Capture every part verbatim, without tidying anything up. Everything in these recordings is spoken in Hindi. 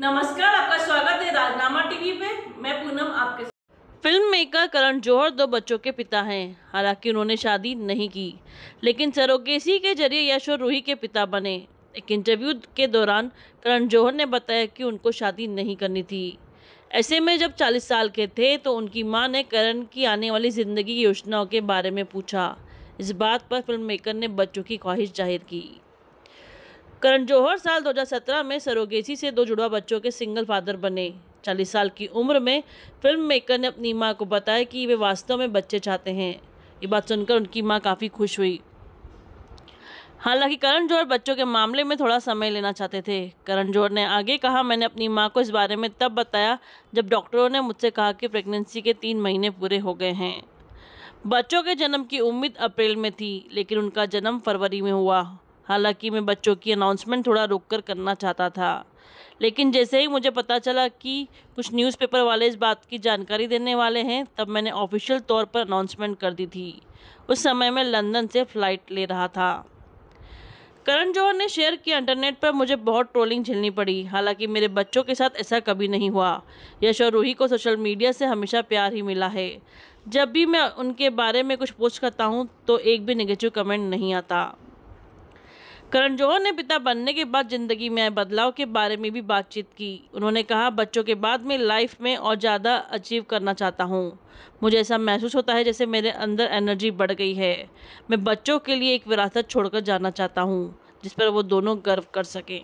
नमस्कार, आपका स्वागत है राजनामा टीवी पे। मैं पूनम आपके साथ। फिल्म मेकर करण जौहर दो बच्चों के पिता हैं। हालांकि उन्होंने शादी नहीं की, लेकिन सरोगेसी के जरिए यश और रूही के पिता बने। एक इंटरव्यू के दौरान करण जौहर ने बताया कि उनको शादी नहीं करनी थी। ऐसे में जब चालीस साल के थे तो उनकी मां ने करण की आने वाली ज़िंदगी की योजनाओं के बारे में पूछा। इस बात पर फिल्म मेकर ने बच्चों की ख्वाहिश जाहिर की। करण जौहर साल दो हज़ार सत्रह में सरोगेसी से दो जुड़वा बच्चों के सिंगल फादर बने। चालीस साल की उम्र में फिल्म मेकर ने अपनी मां को बताया कि वे वास्तव में बच्चे चाहते हैं। ये बात सुनकर उनकी मां काफ़ी खुश हुई। हालांकि करण जौहर बच्चों के मामले में थोड़ा समय लेना चाहते थे। करण जौहर ने आगे कहा, मैंने अपनी माँ को इस बारे में तब बताया जब डॉक्टरों ने मुझसे कहा कि प्रेगनेंसी के तीन महीने पूरे हो गए हैं। बच्चों के जन्म की उम्मीद अप्रैल में थी, लेकिन उनका जन्म फरवरी में हुआ। हालांकि मैं बच्चों की अनाउंसमेंट थोड़ा रुककर करना चाहता था, लेकिन जैसे ही मुझे पता चला कि कुछ न्यूज़पेपर वाले इस बात की जानकारी देने वाले हैं, तब मैंने ऑफिशियल तौर पर अनाउंसमेंट कर दी थी। उस समय मैं लंदन से फ़्लाइट ले रहा था। करण जौहर ने शेयर किया, इंटरनेट पर मुझे बहुत ट्रोलिंग झेलनी पड़ी। हालांकि मेरे बच्चों के साथ ऐसा कभी नहीं हुआ। यश और रूही को सोशल मीडिया से हमेशा प्यार ही मिला है। जब भी मैं उनके बारे में कुछ पोस्ट करता हूँ तो एक भी नेगेटिव कमेंट नहीं आता। करण जौहर ने पिता बनने के बाद ज़िंदगी में आए बदलाव के बारे में भी बातचीत की। उन्होंने कहा, बच्चों के बाद मैं लाइफ में और ज़्यादा अचीव करना चाहता हूँ। मुझे ऐसा महसूस होता है जैसे मेरे अंदर एनर्जी बढ़ गई है। मैं बच्चों के लिए एक विरासत छोड़कर जाना चाहता हूँ जिस पर वो दोनों गर्व कर सकें।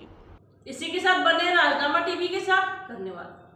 इसी के साथ बने राजनामा टीवी के साथ। धन्यवाद।